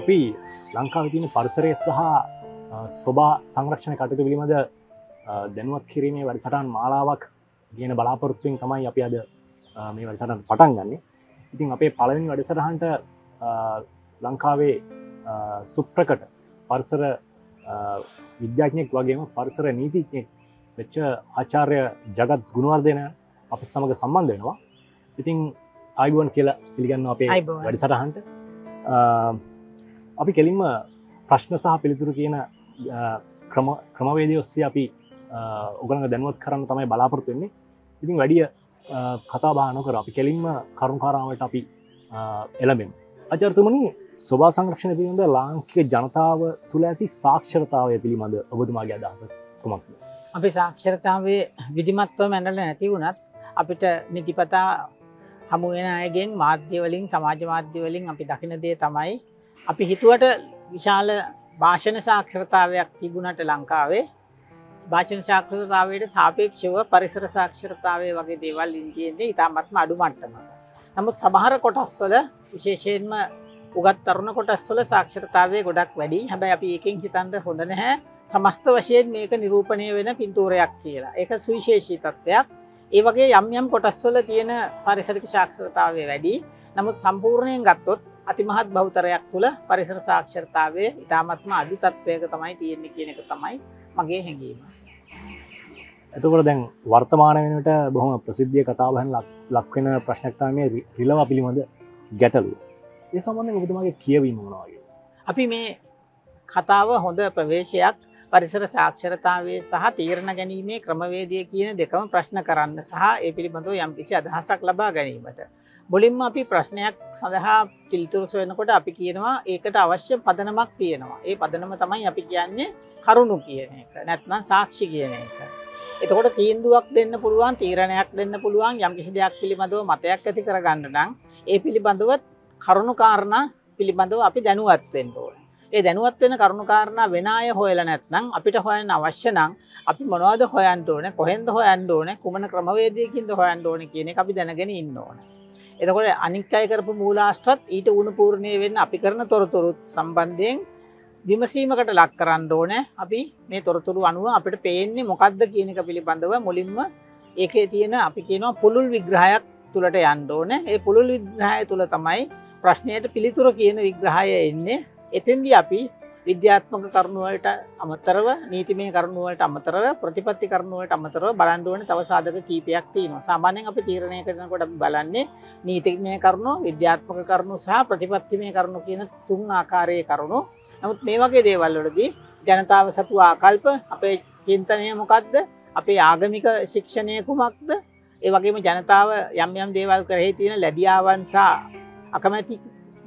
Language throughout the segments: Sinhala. අපි ලංකාවේ තියෙන පරිසරය සහ සෝබා සංරක්ෂණ කටයුතු පිළිබඳ දැනුවත් කිරීමේ වැඩසටහන් මාලාවක් කියන බලාපොරොත්තුෙන් තමයි අපි අද මේ වැඩසටහන පටන් ගන්නෙ. ඉතින් අපේ පළවෙනි වැඩසටහනට ලංකාවේ සුප්‍රකට පරිසර විද්‍යාඥයෙක් වගේම පරිසර නීතිඥයෙක් වෙච්ච ආචාර්ය ජගත් ගුණවර්ධන අපිත් සමග සම්බන්ධ වෙනවා. ඉතින් ආයුබෝවන් කියලා පිළිගන්නවා අපේ වැඩසටහනට. අපි කෙලින්ම ප්‍රශ්න සහ පිළිතුරු කියන ක්‍රමවේදය ඔස්සේ අපි ඔයගොල්ලන්ට දැනුවත් කරන්න තමයි බලාපොරොත්තු වෙන්නේ. ඉතින් වැඩි කතා බහ නොකර අපි කෙලින්ම කරුණාකාරාවට අපි එළඹෙමු. ආචාර්යතුමනි, සෝබා සංරක්ෂණය පිළිබඳ ලාංකික ජනතාව තුළ ඇති සාක්ෂරතාවය පිළිබඳ ඔබතුමාගේ අදහස කුමක්ද? අපි සාක්ෂරතාවයේ විධිමත්ව මැනලා නැති වුණත් අපිට නිතිපතා හමු වෙන අයගෙන් මාධ්‍ය වලින්, සමාජ මාධ්‍ය වලින් අපි දකින දේ තමයි අපි හිතුවට විශාල භාෂණ සාක්ෂරතාවයක් තිබුණාට ලංකාවේ භාෂණ සාක්ෂරතාවයට සාපේක්ෂව පරිසර සාක්ෂරතාවය වගේ දේවල් ඉන්නේ ඉතාමත්ම අඩු මට්ටමක. නමුත් සමහර කොටස්වල විශේෂයෙන්ම උගත් තරුණ කොටස්වල සාක්ෂරතාවය ගොඩක් වැඩි. හැබැයි අපි එකෙන් හිතන්න හොඳ නැහැ සමස්ත වශයෙන් මේක නිරූපණය වෙන පින්තූරයක් කියලා. ඒක සුවිශේෂී තත්ත්වයක්. ඒ වගේ යම් යම් කොටස්වල තියෙන පරිසරික සාක්ෂරතාවය වැඩි. නමුත් සම්පූර්ණයෙන් ගත්තොත් අතිමහත් බහුතරයක් තුළ පරිසර සාක්ෂරතාවය ඉතාමත්ම අඩු තත්ත්වයක තමයි තියෙන්නේ කියන එක තමයි මගේ හැඟීම. එතකොට දැන් වර්තමාන වෙනකොට බොහොම ප්‍රසිද්ධිය කතා බහන ලක් වෙන ප්‍රශ්නයක් තමයි මේ රිලව පිළිබඳ ගැටලුව. ඒ සම්බන්ධයෙන් ඔබතුමාගේ කියවීම මොනවාද? අපි මේ කතාව හොඳ ප්‍රවේශයක් පරිසර සාක්ෂරතාවයේ සහ තීරණ ගැනීමේ ක්‍රමවේදය කියන දෙකම ප්‍රශ්න කරන්න සහ ඒ පිළිබඳව යම්කිසි අදහසක් ලබා ගැනීමට. මුලින්ම අපි ප්‍රශ්නයක් සඳහා පිළිතුරු සොයනකොට අපි කියනවා ඒකට අවශ්‍ය පදනමක් තියෙනවා. ඒ පදනම තමයි අපි කියන්නේ කරුණු කියන එක. නැත්නම් සාක්ෂි කියන එක. එතකොට තීන්දුවක් දෙන්න පුළුවන්, තීරණයක් දෙන්න පුළුවන්. යම්කිසි දෙයක් පිළිබඳව මතයක් ඇති කරගන්න නම් ඒ පිළිබඳව කරුණු කාරණා පිළිබඳව අපි දැනුවත් වෙන්න ඕනේ. ඒ දැනුවත් වෙන කරුණු කාරණා වෙන අය හොයලා නැත්නම් අපිට හොයන්න අවශ්‍ය නම් අපි මොනවද හොයන්න ඕනේ, කොහෙන්ද හොයන්න ඕනේ, කුමන ක්‍රමවේදයකින්ද හොයන්න ඕනේ කියන එක අපි දැනගෙන ඉන්න ඕනේ. එතකොට අනික් අය කරපු මූලාශ්‍රත් ඊට උණුපූර්ණේ වෙන්න අපි කරන තොරතුරු සම්බන්ධයෙන් විමසීමකට ලක් කරන්න ඕනේ. අපි මේ තොරතුරු අනුව අපිට පේන්නේ මොකද්ද කියන එක පිළිබඳව මුලින්ම ඒකේ තියෙන අපි කියනවා පුළුල් විග්‍රහයක් තුලට යන්න ඕනේ. ඒ පුළුල් විග්‍රහය තුල තමයි ප්‍රශ්නයට පිළිතුර කියන විග්‍රහය එන්නේ. එතෙන්දී අපි විද්‍යාත්මක කරුණු වලට අමතරව, නීතිමය කරුණු වලට අමතරව, ප්‍රතිපත්ති කරුණු වලට අමතරව බලන්න ඕනේ තව සාධක කීපයක් තියෙනවා. සාමාන්‍යයෙන් අපි තීරණය කරනකොට අපි බලන්නේ නීතිමය කරුණු, විද්‍යාත්මක කරුණු සහ ප්‍රතිපත්තිමය කරුණු කියන තුන් ආකාරයේ කරුණු. නමුත් මේ වගේ දේවල් වලදී ජනතාව සතු ආකල්ප, අපේ චින්තනය මොකක්ද, අපේ ආගමික ශික්ෂණය කුමක්ද, ඒ වගේම ජනතාව යම් යම් දේවල් කරෙහි තියෙන ලැබියාවන් සහ අකමැති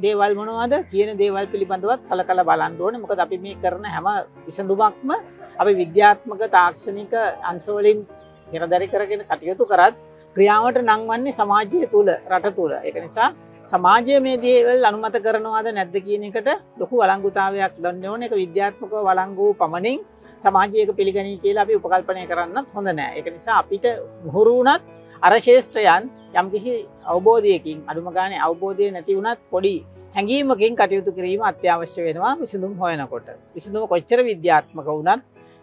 දේවල් මොනවද කියන දේවල් පිළිබඳවත් සලකලා බලන්න ඕනේ. මොකද අපි මේ කරන හැම විසඳුමක්ම අපි විද්‍යාත්මක තාක්ෂණික අංශ වලින් නිරදරි කරගෙන කටයුතු කරත් ක්‍රියාවට නංවන්නේ සමාජය තුළ, රට තුළ. ඒක නිසා සමාජය මේ දේවල් අනුමත කරනවාද නැද්ද කියන එකට ලොකු වළංගුතාවයක් දෙන්න ඕනේ. ඒක විද්‍යාත්මකව වළංගු පමණින් සමාජය ඒක පිළිගනී කියලා අපි උපකල්පනය කරන්නත් හොඳ නෑ. ඒක නිසා අපිට මුහුරු වුණත් අර ශේෂ්ත්‍රයන් යම්කිසි අවබෝධයකින්, අඩුම ගානේ අවබෝධය නැති වුණත් පොඩි හැඟීමකින් කටයුතු කිරීම අත්‍යවශ්‍ය වෙනවා විසඳුම් හොයනකොට. විසඳුම කොච්චර විද්‍යාත්මක වුණත්,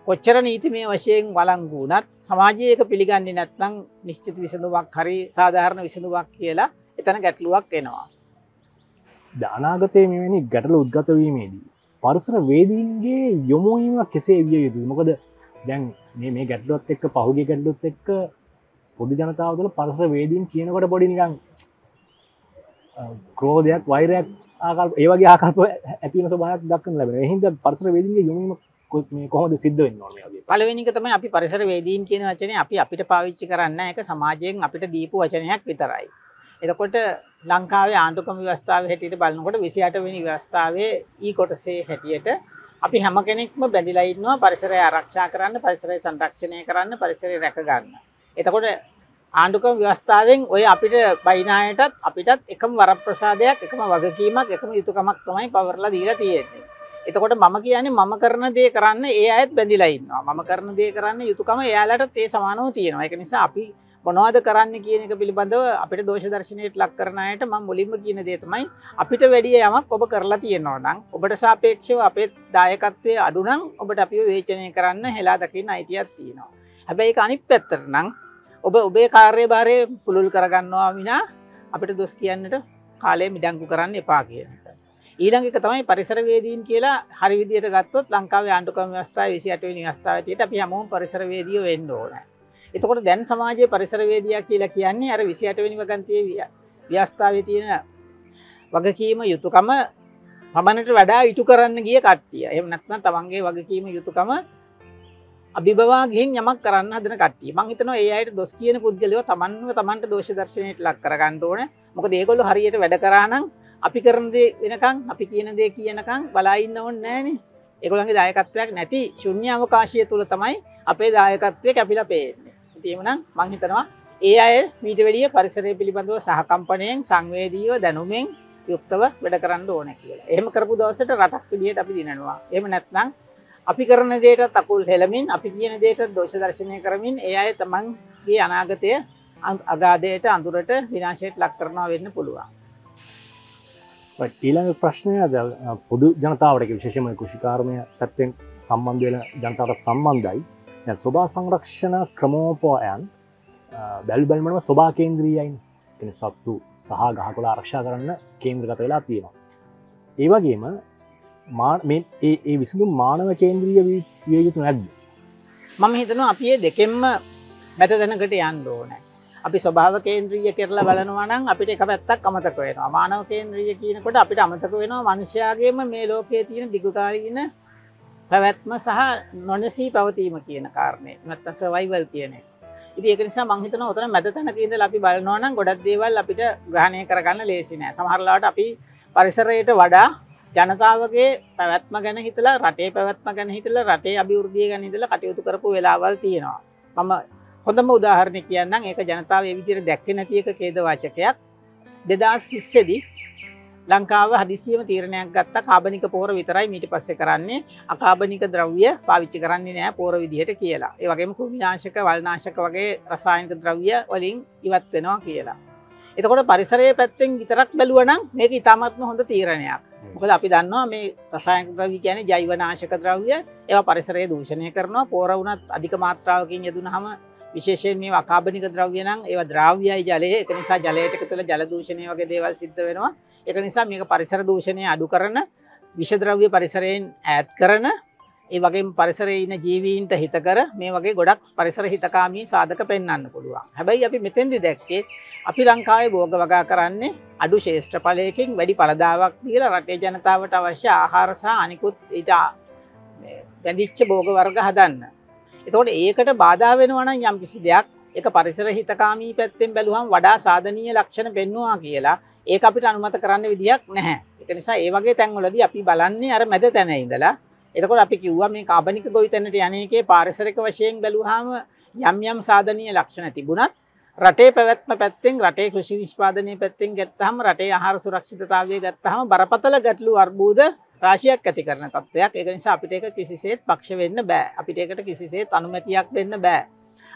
කොච්චර නීතිමය වශයෙන් වළංගු වුණත් සමාජය ඒක පිළිගන්නේ නැත්නම් නිශ්චිත විසඳුමක් හරි සාධාරණ විසඳුමක් කියලා එතන ගැටලුවක් එනවා. අනාගතයේ මෙවැනි ගැටලු උද්ගත වීමේදී පරිසර වේදීන්ගේ යොමු වීම කෙසේ විය යුතුද? මොකද දැන් මේ ගැටලුවත් එක්ක, පහුගිය ගැටලුත් එක්ක පොදු ජනතාව තුළ පරිසර වේදීන් කියනකොට පොඩි නිකන් ක්‍රෝධයක්, වෛරයක්, ආකල්ප, ඒ වගේ ආකල්ප ඇති වෙන ස්වභාවයක් දක්වන්න ලැබෙනවා. ඒ හින්දා පරිසර වේදීන්ගේ යොමු වීම කොහොමද සිද්ධ වෙන්න ඕනේ? අපි පළවෙනි එක තමයි අපි පරිසර වේදීන් කියන වචනේ අපි අපිට පාවිච්චි කරන්නේ නැහැ. ඒක සමාජයෙන් අපිට දීපු වචනයක් විතරයි. එතකොට ලංකාවේ ආණ්ඩුක්‍රම ව්‍යවස්ථාවේ හැටියට බලනකොට 28 වෙනි ව්‍යවස්ථාවේ ඊ කොටසේ හැටියට අපි හැම කෙනෙක්ම බැඳිලා ඉන්නවා පරිසරය ආරක්ෂා කරන්න, පරිසරය සංරක්ෂණය කරන්න, පරිසරය රැක ගන්න. එතකොට ආණ්ඩුක්‍රම ව්‍යවස්ථාවෙන් ඔය අපිට බයිනායටත් අපිටත් එකම වරප්‍රසාදයක්, එකම වගකීමක්, එකම යුතුයකමක් තමයි පවර්ලා දීලා තියෙන්නේ. එතකොට මම කියන්නේ මම කරන දේ කරන්න ඒ අයත් බැඳිලා ඉන්නවා. මම කරන දේ කරන්න යුතුයකම එයාලටත් ඒ සමානව තියෙනවා. ඒක නිසා අපි මොනවද කරන්නේ කියන එක පිළිබඳව අපිට දෝෂ දර්ශනයට ලක් කරන අයට මම මුලින්ම කියන දේ තමයි අපිට වැඩි යමක් ඔබ කරලා තියෙනවා නම් ඔබට සාපේක්ෂව අපේ දායකත්වයේ අඩු නම් ඔබට අපිව වේචනය කරන්න හෙලා දකින්න අයිතියක් තියෙනවා. හැබැයි ඒක අනිත් පැත්තට නම් ඔබ ඔබේ කාර්යභාරය පුළුල් කරගන්නවා විනා අපිට දොස් කියන්නට කාලය මිඩංගු කරන්න එපා කියන එක. ඊළඟ එක තමයි පරිසරවේදීන් කියලා හරි විදියට ගත්තොත් ලංකාවේ ආණ්ඩුක්‍රම ව්‍යවස්ථාවේ 28 වෙනි අවස්ථාවේදී අපි හැමෝම පරිසරවේදීව වෙන්න ඕනේ. එතකොට දැන් සමාජයේ පරිසරවේදියා කියලා කියන්නේ අර 28 වෙනි වගන්තියේ ව්‍යවස්ථාවේ තියෙන වගකීම යුතුයකම පමණට වඩා ඉටු කරන්න ගිය කට්ටිය. එහෙම නැත්නම් තමන්ගේ වගකීම යුතුයකම අභිබවා ගිහින් යමක් කරන්න හදන කට්ටිය. මම හිතනවා ඒ අයට දොස් කියන පුද්ගලයෝ තමන්ට දෝෂ දර්ශනයට ලක් කරගන්න ඕනේ. මොකද ඒගොල්ලෝ හරියට වැඩ කරා නම් අපි කරන දේ වෙනකන් අපි කියන දේ කියනකන් බලා ඉන්න ඕනේ නැහනේ. ඒගොල්ලන්ගේ දායකත්වයක් නැති ශුන්‍ය අවකාශය තුල තමයි අපේ දායකත්වය කැපිලා පේන්නේ. ඉතින් එහෙනම් මම හිතනවා ඒ අය ඊට වැඩිය පරිසරය පිළිබඳව සහකම්පණයෙන් සංවේදීව දැනුමෙන් යුක්තව වැඩ කරන්න ඕනේ කියලා. එහෙම කරපු දවසට රටක් විදියට අපි දිනනවා. එහෙම නැත්නම් අපි කරන දේට අකුල් හෙලමින් අපි කියන දේට දෝෂ දර්ශනය කරමින් ඒ අය තමන්ගේ අනාගතය අගාධයට අඳුරට විනාශයට ලක් කරනවා වෙන්න පුළුවන්. ඊළඟ ප්‍රශ්නය පොදු ජනතාවට විශේෂයෙන්ම කෘෂිකාර්මය පැත්තෙන් සම්බන්ධ වෙන ජනතාවට සම්බන්ධයි. දැන් සෝබා සංරක්ෂණ ක්‍රමෝපායන් බැලුමම සෝබා කේන්ද්‍රීයයි. කියන්නේ සත්තු සහ ගහකොළ ආරක්ෂා කරන්න කේන්ද්‍රගත වෙලා තියෙනවා. ඒ වගේම විසඳු මානව කේන්ද්‍රීය විය යුතු නැද්ද? මම හිතනවා අපි මේ දෙකෙන්ම මැද දැනකට යන්න ඕනේ. අපි ස්වභාව කේන්ද්‍රීය කරලා බලනවා නම් අපිට එක පැත්තක් අමතක වෙනවා. මානව කේන්ද්‍රීය කියනකොට අපිට අමතක වෙනවා මිනිස්යාගේම මේ ලෝකයේ තියෙන දිගුකාලීන පැවැත්ම සහ නොනැසී පවතීම කියන කාරණේ. නැත්නම් සර්වයිවල් කියන එක. ඉතින් ඒක නිසා මම හිතනවා උතන මැද තැනක ඉඳලා අපි බලනවා නම් ගොඩක් දේවල් අපිට ග්‍රහණය කරගන්න ලේසි නෑ. සමහර ලාවට අපි පරිසරයට වඩා ජනතාවගේ පැවැත්ම ගැන හිතලා රටේ පැවැත්ම ගැන හිතලා රටේ අභිවෘද්ධිය ගැන හිතලා කටයුතු කරපු වෙලාවල් තියෙනවා. මම හොඳම උදාහරණයක් කියන්නම්. ඒක ජනතාව මේ විදිහට දැක්කේ නැති එක ඛේදවාචකයක්. 2020 දී ලංකාව හදිසියෙම තීරණයක් ගත්තා කාබනික පොහොර විතරයි ඊට පස්සේ කරන්නේ අකාබනික ද්‍රව්‍ය පාවිච්චි කරන්නේ නැහැ පොහොර විදිහට කියලා. ඒ වගේම කෘමිනාශක, වල්නාශක වගේ රසායනික ද්‍රව්‍ය වලින් ඉවත් වෙනවා කියලා. එතකොට පරිසරයේ පැත්තෙන් විතරක් බැලුවා නම් මේක ඉතාමත්ම හොඳ තීරණයක්. මොකද අපි දන්නවා මේ රසායනික ද්‍රව්‍ය කියන්නේ ජෛව නාශක ද්‍රව්‍ය. ඒවා පරිසරය දූෂණය කරනවා. පොර වුණත් අධික මාත්‍රාවකින් යදුනහම විශේෂයෙන් මේ අකාබනික ද්‍රව්‍ය නම් ඒවා ද්‍රාව්‍යයි ජලයේ. ඒක නිසා ජලයට එකතුල ජල දූෂණය වගේ දේවල් සිද්ධ වෙනවා. ඒක නිසා මේක පරිසර දූෂණය අඩු කරන, විෂ ද්‍රව්‍ය පරිසරයෙන් ඈත් කරන, ඒ වගේම පරිසරයේ ඉන්න ජීවීන්ට හිතකර මේ වගේ ගොඩක් පරිසර හිතකාමී සාධක පෙන්වන්න පුළුවන්. හැබැයි අපි මෙතෙන්දි දැක්කේ අපි ලංකාවේ භෝග වගා කරන්නේ අඩු ශේෂ්ඨ ඵලයකින් වැඩි ඵලදාවක් දීලා රටේ ජනතාවට අවශ්‍ය ආහාර සහ අනිකුත් ඊට බැඳිච්ච භෝග වර්ග හදන්න. එතකොට ඒකට බාධා වෙනවා නම් යම්කිසි දෙයක් ඒක පරිසර හිතකාමී පැත්තෙන් බැලුවම වඩා සාධනීය ලක්ෂණ පෙන්වනවා කියලා ඒක අපිට අනුමත කරන්න විදියක් නැහැ. ඒක නිසා මේ වගේ තැන්වලදී අපි බලන්නේ අර මැද තැන ඉඳලා. එතකොට අපි කිව්වා මේ කාබනික ගොවිතැනට යන්නේකේ පාරිසරික වශයෙන් බැලුවාම යම් යම් සාධනීය ලක්ෂණ තිබුණත් රටේ පැවැත්ම පැත්තෙන් රටේ කෘෂි නිෂ්පාදනයේ පැත්තෙන් ගත්තාම රටේ ආහාර සුරක්ෂිතතාවය ගත්තාම බරපතල ගැටලු අර්බුද රාශියක් ඇති කරන තත්ත්වයක්. ඒක නිසා අපිට ඒක කිසිසේත් පක්ෂ වෙන්න බෑ. අපිට ඒකට කිසිසේත් අනුමැතියක් දෙන්න බෑ.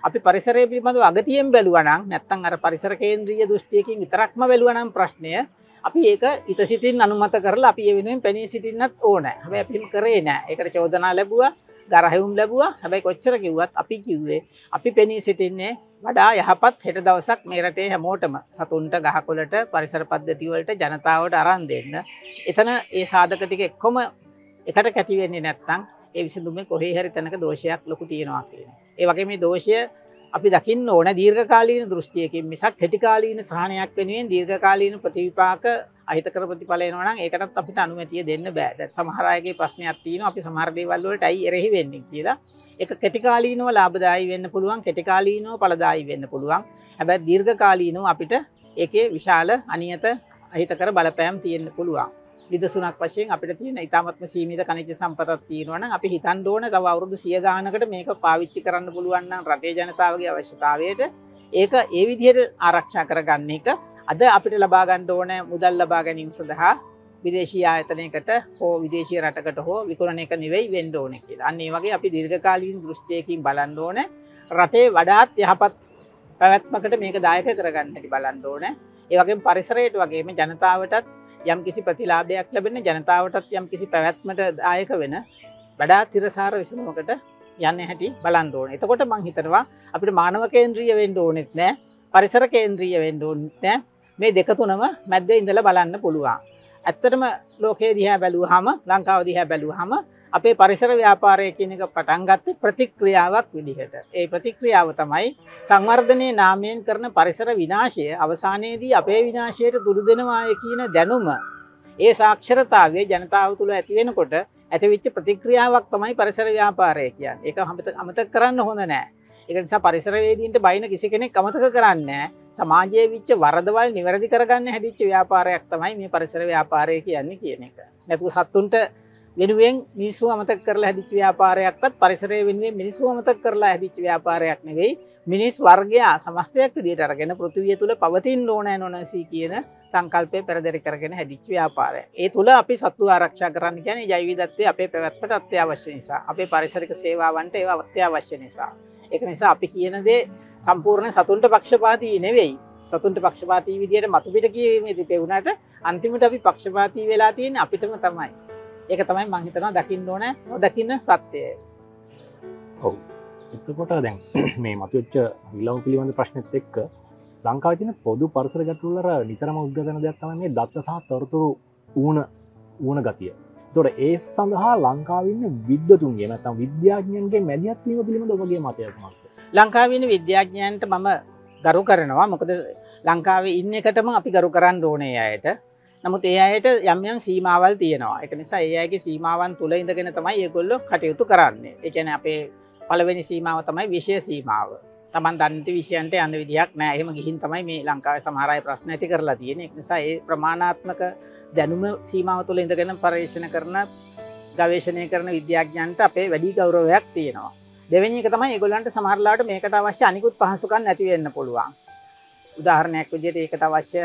අපි පරිසරය පිළිබඳව අගතියෙන් බැලුවා නම් නැත්නම් අර පරිසර කේන්ද්‍රීය දෘෂ්ටියකින් විතරක්ම බැලුවා නම් ප්‍රශ්නය අපි ඒක ඉතසිතින් අනුමත කරලා අපි ඒ වෙනුවෙන් පෙනී සිටින්නත් ඕනේ. හැබැයි අපි එහෙම කරේ නැහැ. ඒකට චෝදනා ලැබුවා, ගරහවුම් ලැබුවා. හැබැයි කොච්චර කිව්වත් අපි කිව්වේ අපි පෙනී සිටින්නේ වඩා යහපත් හෙට දවසක් මේ රටේ හැමෝටම සතුන්ට, ගහකොළට, පරිසර පද්ධති වලට ජනතාවට අරන් දෙන්න. එතන ඒ සාධක ටික එක්කම එකට කැටි වෙන්නේ නැත්නම් ඒ විසඳුමේ කොහේ හරි තැනක දෝෂයක් ලොකු තියෙනවා කියන එක. ඒ වගේ මේ දෝෂය අපි දකින්න ඕන දීර්ඝකාලීන දෘෂ්ටියකින් මිසක් හෙටිකාලීන සහනයක් වෙනුවෙන් දීර්ඝකාලීන ප්‍රතිවිපාක අහිතකර ප්‍රතිඵල එනවා නම් ඒකටත් අපිට අනුමැතිය දෙන්න බෑ. දැන් සමහර අයගේ ප්‍රශ්නයක් තියෙනවා අපි සමහර දේවල් වලට ඇයි එරෙහි වෙන්නේ කියලා. ඒක කෙටිකාලීනව ලාභදායී වෙන්න පුළුවන්, කෙටිකාලීනව ඵලදායී වෙන්න පුළුවන්. හැබැයි දීර්ඝකාලීනව අපිට ඒකේ විශාල අනියත අහිතකර බලපෑම් තියෙන්න පුළුවන්. විදසුණක් වශයෙන් අපිට තියෙන ඉතාමත්ම සීමිත ඛනිජ සම්පතක් තියෙනවා නම් අපි හිතන්න ඕනේ තව අවුරුදු 100 ගානකට මේක පාවිච්චි කරන්න පුළුවන් නම් රටේ ජනතාවගේ අවශ්‍යතාවයට ඒක ඒ විදිහට ආරක්ෂා කරගන්න එක අද අපිට ලබා ගන්න ඕනේ මුදල් ලබා ගැනීම සඳහා විදේශීය ආයතනයකට හෝ විදේශීය රටකට හෝ විකුණන එක නෙවෙයි වෙන්න ඕනේ කියලා. අන්න ඒ වගේ අපි දීර්ඝකාලීන දෘෂ්ටියකින් බලන්න ඕනේ. රටේ වඩාත් යහපත් පැවැත්මකට මේක දායක කරගන්න හැටි බලන්න ඕනේ. ඒ වගේම පරිසරයට වගේම ජනතාවටත් යම්කිසි ප්‍රතිලාභයක් ලැබෙන ජනතාවටත් යම්කිසි පැවැත්මට දායක වෙන වඩාත් තිරසාර විසඳුමකට යන්න හැටි බලන්න ඕනේ. එතකොට මම හිතනවා අපිට මානව කේන්ද්‍රීය වෙන්න ඕනෙත් නෑ, පරිසර කේන්ද්‍රීය වෙන්න ඕනෙත් නෑ. මේ දෙක තුනම මැද්දේ ඉඳලා බලන්න පුළුවන්. ඇත්තටම ලෝකයේ දිහා බැලුවාම, ලංකාව දිහා බැලුවාම අපේ පරිසර ව්‍යාපාරය කියන එක පටන් ගත්තේ ප්‍රතික්‍රියාවක් විදිහට. ඒ ප්‍රතික්‍රියාව තමයි සංවර්ධනයේ නාමයෙන් කරන පරිසර විනාශය අවසානයේදී අපේ විනාශයට දුරු දෙනවාය කියන දැනුම. ඒ සාක්ෂරතාවය ජනතාව තුළ ඇති වෙනකොට ඇතිවෙච්ච ප්‍රතික්‍රියාවක් තමයි පරිසර ව්‍යාපාරය කියන්නේ. ඒක අමතක කරන්න හොඳ නෑ. ඒක නිසා පරිසරවේදීන්ට බයින කිසි කෙනෙක් අමතක කරන්නේ නැහැ. සමාජයේ විච්ච වරදවල් නිවැරදි කරගන්න හැදිච්ච ව්‍යාපාරයක් තමයි මේ පරිසර ව්‍යාපාරය කියන්නේ කියන එක. නැතුව සත්තුන්ට වෙනුවෙන් මිනිස්සු අමතක කරලා හැදිච්ච ව්‍යාපාරයක්වත් පරිසරයේ වෙනුවෙන් මිනිස්සු අමතක කරලා හැදිච්ච ව්‍යාපාරයක් නෙවෙයි. මිනිස් වර්ගයා සමස්තයක් විදිහට අරගෙන පෘථිවිය තුල පවතින ඕනෑ නොනැසී කියන සංකල්පය පෙරදරි කරගෙන හැදිච්ච ව්‍යාපාරය. ඒ තුල අපි සත්තු ආරක්ෂා කරන්න කියන්නේ ජෛවවිධත්වය අපේ පැවැත්මට අත්‍යවශ්‍ය නිසා, අපේ පරිසරික සේවාවන්ට ඒවා අත්‍යවශ්‍ය නිසා. ඒක නිසා අපි කියන දේ සම්පූර්ණ සතුන්ට පක්ෂපාතී නෙවෙයි. සතුන්ට පක්ෂපාතී විදියට මතුපිට කියීමේදී පෙවුනට අන්තිමට අපි පක්ෂපාතී වෙලා තියෙන අපිටම තමයි. ඒක තමයි මම හිතනවා දකින්න ඕන නොදකින්න සත්‍යය. ඔව්. එතකොට දැන් මේ මතුවෙච්ච විලව් පිළිබඳ ප්‍රශ්නෙත් එක්ක ලංකාවේ තියෙන පොදු පරිසර ගැටලු වල නිතරම උද්ගත වෙන දෙයක් තමයි මේ දත්ත සහ තොරතුරු ඌණ ගතිය. එතකොට ඒ සඳහා ලංකාවේ ඉන්න විද්වතුන්ගේ නැත්නම් විද්‍යාඥයන්ගේ මැදිහත් වීම පිළිබඳව ඔබගේ මතයක් මොකක්ද? ලංකාවේ ඉන්න විද්‍යාඥයන්ට මම ගරු කරනවා. මොකද ලංකාවේ ඉන්න එකටම අපි ගරු කරන්න ඕනේ අයට. නමුත් ඒ අයට යම් යම් සීමාවල් තියෙනවා. ඒක නිසා ඒ අයගේ සීමාවන් තුල ඉඳගෙන තමයි ඒගොල්ලෝ කටයුතු කරන්නේ. ඒ කියන්නේ අපේ පළවෙනි සීමාව තමයි විෂය සීමාව. Taman දන්ති විෂයන්ට යන්න විදියක් නැහැ. එහෙම ගිහින් තමයි මේ ලංකාවේ සමහර අය ප්‍රශ්න ඇති කරලා තියෙන්නේ. ඒක නිසා ඒ ප්‍රමාණාත්මක දැනුම සීමාව තුළ ඉඳගෙන පරීක්ෂණ කරන ගවේෂණය කරන විද්‍යාඥයන්ට අපේ වැඩි ගෞරවයක් තියෙනවා. දෙවෙනි එක තමයි ඒගොල්ලන්ට සමහර ලාට මේකට අවශ්‍ය අනිකුත් පහසුකම් නැති වෙන්න පුළුවන්. උදාහරණයක් විදිහට ඒකට අවශ්‍ය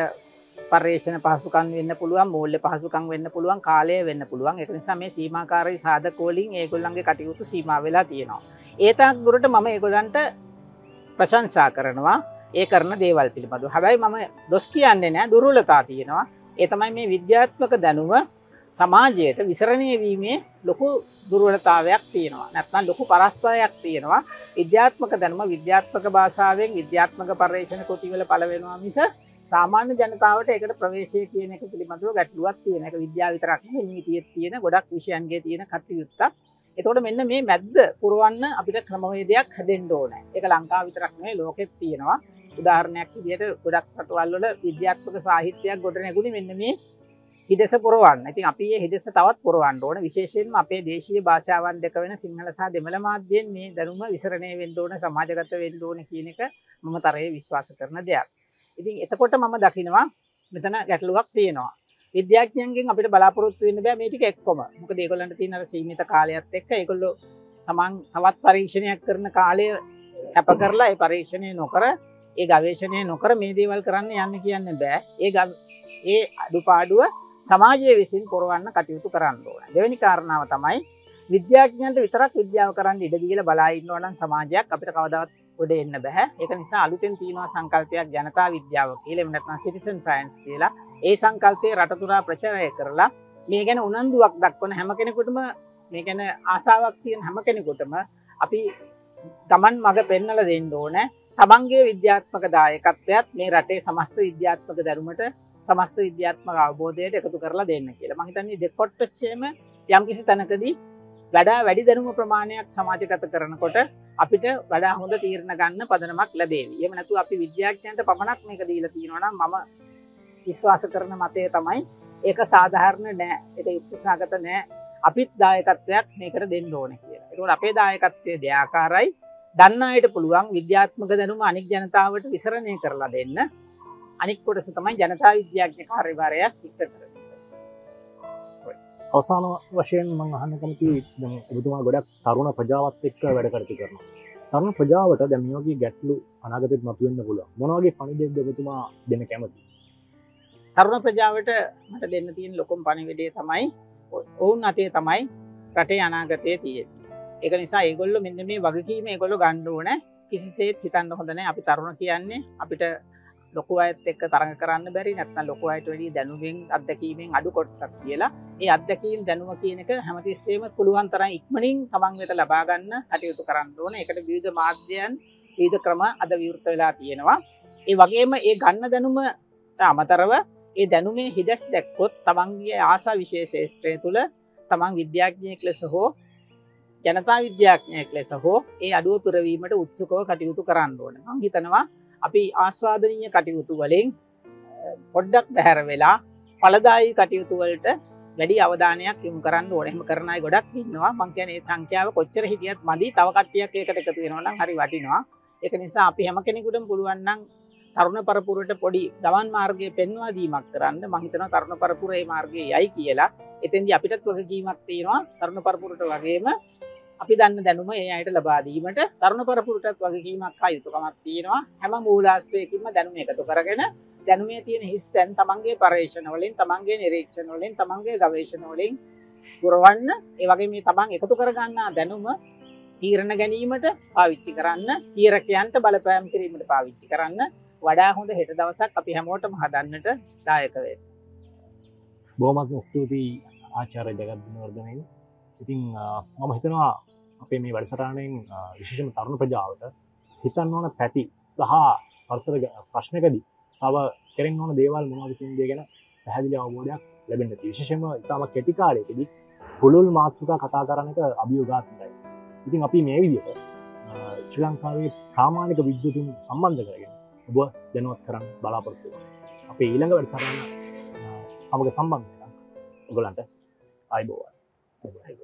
පරීක්ෂණ පහසුකම් වෙන්න පුළුවන්, මූල්‍ය පහසුකම් වෙන්න පුළුවන්, කාලය වෙන්න පුළුවන්. ඒක නිසා මේ සීමාකාරී සාධක වලින් ඒගොල්ලන්ගේ කටයුතු සීමා වෙලා තියෙනවා. ඒ තාක් දුරට මම ඒගොල්ලන්ට ප්‍රශංසා කරනවා ඒ කරන දේවල් පිළිබඳව. හැබැයි මම දොස් කියන්නේ නැහැ, දුර්වලතා තියෙනවා. ඒ තමයි මේ විද්‍යාත්මක දැනුම සමාජයට විසරණය වීමේ ලොකු දුර්වලතාවයක් තියෙනවා. නැත්නම් ලොකු පරස්පරයක් තියෙනවා. විද්‍යාත්මක දැනුම විද්‍යාත්මක භාෂාවෙන් විද්‍යාත්මක පරීක්ෂණ කෘතිවල පළ වෙනවා මිස සාමාන්‍ය ජනතාවට ඒකට ප්‍රවේශය කියන එක පිළිබඳව ගැටලුවක් තියෙන එක. විද්‍යාව විතරක් නෙවෙයි නීතියේ තියෙන ගොඩක් විෂයන්ගේ තියෙන කටයුත්තක්. එතකොට මෙන්න මේ මැද්ද පුරවන්න අපිට ක්‍රමවේදයක් හදෙන්න ඕනේ. ඒක ලංකාව විතරක් නෙවෙයි ලෝකෙත් තියෙනවා. උදාහරණයක් විදිහට ගොඩක් රටවල් වල විද්‍යාත්මක සාහිත්‍යයක් ගොඩ නැගුණේ මෙන්න මේ හිදස පුරවන්න. ඉතින් අපි මේ හිදස තවත් පුරවන්න ඕන. විශේෂයෙන්ම අපේ දේශීය භාෂාවන් දෙක වෙන සිංහල සහ දෙමළ මාධ්‍යයෙන් මේ දැනුම විසරණය වෙන්න ඕන, සමාජගත වෙන්න ඕන කියන එක මම තරයේ විශ්වාස කරන දෙයක්. ඉතින් එතකොට මම දකිනවා මෙතන ගැටලුවක් තියෙනවා. විද්‍යාඥයන්ගෙන් අපිට බලාපොරොත්තු වෙන්න බෑ මේ ටික එක්කම. මොකද ඒගොල්ලන්ට තියෙන අර සීමිත කාලයත් එක්ක ඒගොල්ලෝ තමන් තවත් පරීක්ෂණයක් කරන කාලය කැප කරලා ඒ පරීක්ෂණය නොකර ඒ ගවේෂණය නොකර මේ දේවල් කරන්න යන්න කියන්න බෑ. ඒ අඩුපාඩුව සමාජය විසින් පොරවන්න කටයුතු කරන්න ඕන. දෙවෙනි කාරණාව තමයි විද්‍යාඥයන්ට විතරක් විද්‍යාව කරන්න ඉඩ දීලා බලා ඉන්නවා නම් සමාජයක් අපිට කවදාවත් උඩ එන්න බෑ. ඒක නිසා අලුතෙන් තියෙනවා සංකල්පයක් ජනතා විද්‍යාව කියලා. එහෙම නැත්නම් සිටිසන් සයන්ස් කියලා. ඒ සංකල්පේ රටතුරා ප්‍රචාරය කරලා මේ ගැන උනන්දුවක් දක්වන හැම කෙනෙකුටම, මේ ගැන ආසාවක් තියෙන හැම කෙනෙකුටම අපි ගමන් මඟ පෙන්වලා දෙන්න ඕනේ. තමන්ගේ විද්‍යාත්මක දායකත්වයත් මේ රටේ සමස්ත විද්‍යාත්මක දැනුමට, සමස්ත විද්‍යාත්මක අවබෝධයට එකතු කරලා දෙන්න කියලා. මම හිතන්නේ දෙකොට්ටෙම යම්කිසි තැනකදී වඩා වැඩි දැනුම ප්‍රමාණයක් සමාජගත කරනකොට අපිට වඩා හොඳ තීරණ ගන්න පදනමක් ලැබෙවි. එහෙම නැතුව අපි විද්‍යාඥයන්ට පමණක් මේක දීලා තියෙනවා නම් මම විශ්වාස කරන මතය තමයි ඒක සාධාරණ නෑ, ඒක යුක්තිසහගත නෑ. අපිත් දායකත්වයක් මේකට දෙන්න ඕනේ කියලා. ඒකෝර අපේ දායකත්වයේ දෙආකාරයි. දන්න අයට පුළුවන් විද්‍යාත්මක දැනුම අනික් ජනතාවට විසරණය කරලා දෙන්න. අනික් කොටස තමයි ජනතා විද්‍යාඥ කාර්යභාරය විස්තර කරන්නේ. අවසාන වශයෙන් මම අහන්න කැමතියි දැන් ඔබතුමා ගොඩක් තරුණ ප්‍රජාවත් එක්ක වැඩ කරනවා. තරුණ ප්‍රජාවට දැන් මේ වගේ ගැටලු අනාගතේත් මතුවෙන්න පුළුවන්. මොන වගේ පණිවිඩයක්ද ඔබතුමා දෙන්න කැමතියි? තරුණ ප්‍රජාවට මට දෙන්න තියෙන ලොකුම පණිවිඩය තමයි ඔවුන් අතේ තමයි රටේ අනාගතය තියෙන්නේ. ඒක නිසා ඒගොල්ලෝ මෙන්න මේ වගකීම ඒගොල්ලෝ ගන්න ඕනේ. කිසිසේත් හිතන්න හොඳ නැහැ. අපි තරුණ කියන්නේ අපිට ලොකු අයත් එක්ක තරඟ කරන්න බැරි නැත්නම් ලොකු අයට වැඩි දැනුමින් අත්දැකීමෙන් අඩු කොටසක් කියලා. ඒ අත්දැකීම් දැනුම කියන එක හැමතිස්සෙම පුළුවන් තරම් ඉක්මනින් තමන් වෙත ලබා ගන්න කටයුතු කරන්න ඕනේ. ඒකට විවිධ මාධ්‍යයන් විවිධ ක්‍රම අද විවෘත වෙලා තියෙනවා. ඒ වගේම ඒ ගන්න දැනුමට අමතරව ඒ දැනුමේ හිදස් දැක්කොත් තමන්ගේ ආසා විශේෂ ශාස්ත්‍රය තුළ තමන් විද්‍යාඥයෙක් ලෙස හෝ ජනතා විද්‍යාඥයෙක් ලෙස හෝ ඒ අඩුව පුරවීමට උත්සුකව කටයුතු කරන්න ඕන. මම හිතනවා අපි ආස්වාදනීය කටයුතු වලින් පොඩ්ඩක් බැහැර වෙලා ඵලදායී කටයුතු වලට වැඩි අවධානයක් යොමු කරන්න ඕන. එහෙම කරන අය ගොඩක් ඉන්නවා. මම කියන්නේ මේ සංඛ්‍යාව කොච්චර හිටියත් මදි. තව කට්ටියක් ඒකට එකතු වෙනවා නම් හරි වටිනවා. ඒක නිසා අපි හැම කෙනෙකුටම පුළුවන් නම් තරුණ පරපුරට පොඩි ගමන් මාර්ගය පෙන්වා දීමක් කරන්න මම හිතනවා තරුණ පරපුර මේ මාර්ගයේ යයි කියලා. එතෙන්දී අපිටත් වගකීමක් තියෙනවා තරුණ පරපුරට වගේම අපි දන්න දැනුම ඒ අයට ලබා දීමට තරුණ පරපුරටත් වගකීමක් හා යුතුයකමක් තියෙනවා. හැම මූලාශ්‍රයකින්ම දැනුම එකතු කරගෙන දැනුමේ තියෙන හිස්තැන් තමන්ගේ පරීක්ෂණ වලින් තමන්ගේ නිරීක්ෂණ වලින් තමන්ගේ ගවේෂණ වලින් පුරවන්න. ඒ වගේ මේ තමන් එකතු කරගන්නා දැනුම තීරණ ගැනීමට පාවිච්චි කරන්න, තීරකයන්ට බලපෑම් කිරීමට පාවිච්චි කරන්න. වඩා හොඳ හෙට දවසක් අපි හැමෝටම හදන්නට දායක වේවි. බොහොමත්ම ස්තුතියි ආචාර්ය ජගද්වර්ධනයන්. ඉතින් මම හිතනවා අපේ මේ වැඩසටහනෙන් විශේෂම තරුණ ප්‍රජාවට හිතන්න ඕන පැති සහ පරිසර ප්‍රශ්නකදී තව කෙරෙන්න ඕන දේවල් මොනවද කියන දේ ගැන පැහැදිලි අවබෝධයක් ලැබෙන්න තියෙනවා. විශේෂයෙන්ම ඉතාම කෙටි කාලයකදී පුළුල් මාතෘකා කතා කරන එක අභියෝගාත්මකයි. ඉතින් අපි මේ විදිහට ශ්‍රී ලංකාවේ ප්‍රාමාණික විද්වතුන් සම්බන්ධ කරගෙන ඔබ දැනුවත් කරන්න බලාපොරොත්තු වෙනවා. අපේ ඊළඟ වැඩසටහන සමග සම්බන්ධ වෙලා ඔයගලන්ට ආයිබෝවන්.